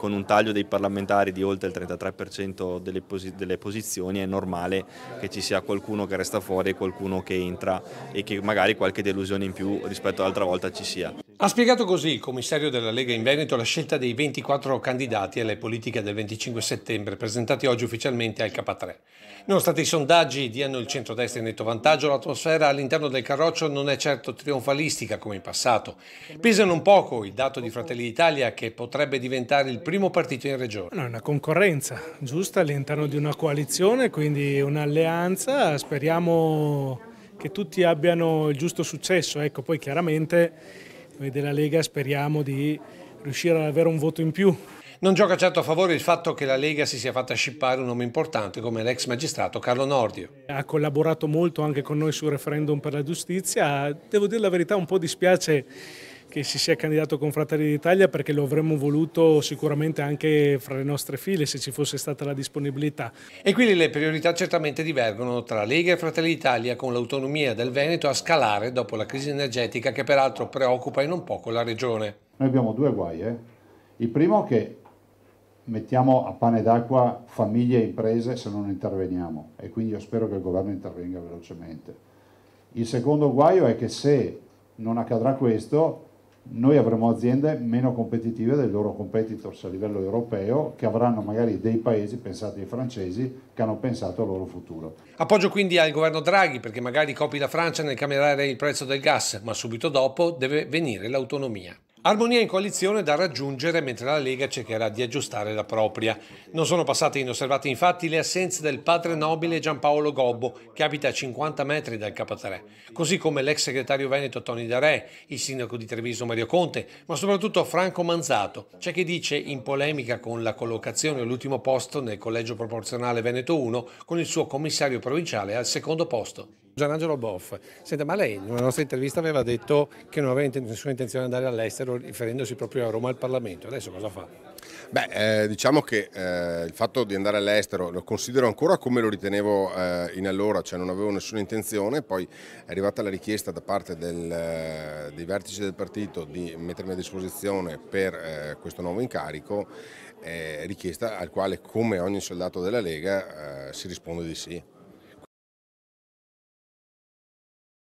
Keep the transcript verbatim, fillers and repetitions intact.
con un taglio dei parlamentari di oltre il trentatré per cento delle, posi delle posizioni è normale che ci sia qualcuno che resta fuori e qualcuno che entra e che magari qualche delusione in più rispetto all'altra volta ci sia. Ha spiegato così il commissario della Lega in Veneto la scelta dei ventiquattro candidati alle politiche del venticinque settembre presentati oggi ufficialmente al K tre. Nonostante i sondaggi diano il centrodestra in netto vantaggio, l'atmosfera all'interno del carroccio non è certo trionfalistica come in passato. Pesano un poco il dato di Fratelli d'Italia che potrebbe diventare il primo partito in regione. È una concorrenza giusta all'interno di una coalizione, quindi un'alleanza, speriamo che tutti abbiano il giusto successo. Ecco, poi chiaramente noi della Lega speriamo di riuscire ad avere un voto in più. Non gioca certo a favore il fatto che la Lega si sia fatta scippare un nome importante come l'ex magistrato Carlo Nordio. Ha collaborato molto anche con noi sul referendum per la giustizia. Devo dire la verità, un po' dispiace che si sia candidato con Fratelli d'Italia perché lo avremmo voluto sicuramente anche fra le nostre file se ci fosse stata la disponibilità. E quindi le priorità certamente divergono tra Lega e Fratelli d'Italia, con l'autonomia del Veneto a scalare dopo la crisi energetica che peraltro preoccupa e non poco la regione. Noi abbiamo due guai. Eh? Il primo è che mettiamo a pane d'acqua famiglie e imprese se non interveniamo, e quindi io spero che il governo intervenga velocemente. Il secondo guaio è che se non accadrà questo, noi avremo aziende meno competitive dei loro competitors a livello europeo, che avranno magari dei paesi, pensate ai francesi, che hanno pensato al loro futuro. Appoggio quindi al governo Draghi perché magari copi la Francia nel cambiare il prezzo del gas, ma subito dopo deve venire l'autonomia. Armonia in coalizione da raggiungere mentre la Lega cercherà di aggiustare la propria. Non sono passate inosservate infatti le assenze del padre nobile Giampaolo Gobbo, che abita a cinquanta metri dal K tre, così come l'ex segretario veneto Tony D'Arè, il sindaco di Treviso Mario Conte, ma soprattutto Franco Manzato, c'è chi dice in polemica con la collocazione all'ultimo posto nel collegio proporzionale Veneto uno con il suo commissario provinciale al secondo posto. Gianangelo Boff, senta, ma lei nella nostra intervista aveva detto che non aveva nessuna intenzione di andare all'estero, riferendosi proprio a Roma al Parlamento, adesso cosa fa? Beh, eh, diciamo che eh, il fatto di andare all'estero lo considero ancora come lo ritenevo eh, in allora, cioè non avevo nessuna intenzione, poi è arrivata la richiesta da parte del, eh, dei vertici del partito di mettermi a disposizione per eh, questo nuovo incarico, eh, richiesta al quale come ogni soldato della Lega eh, si risponde di sì.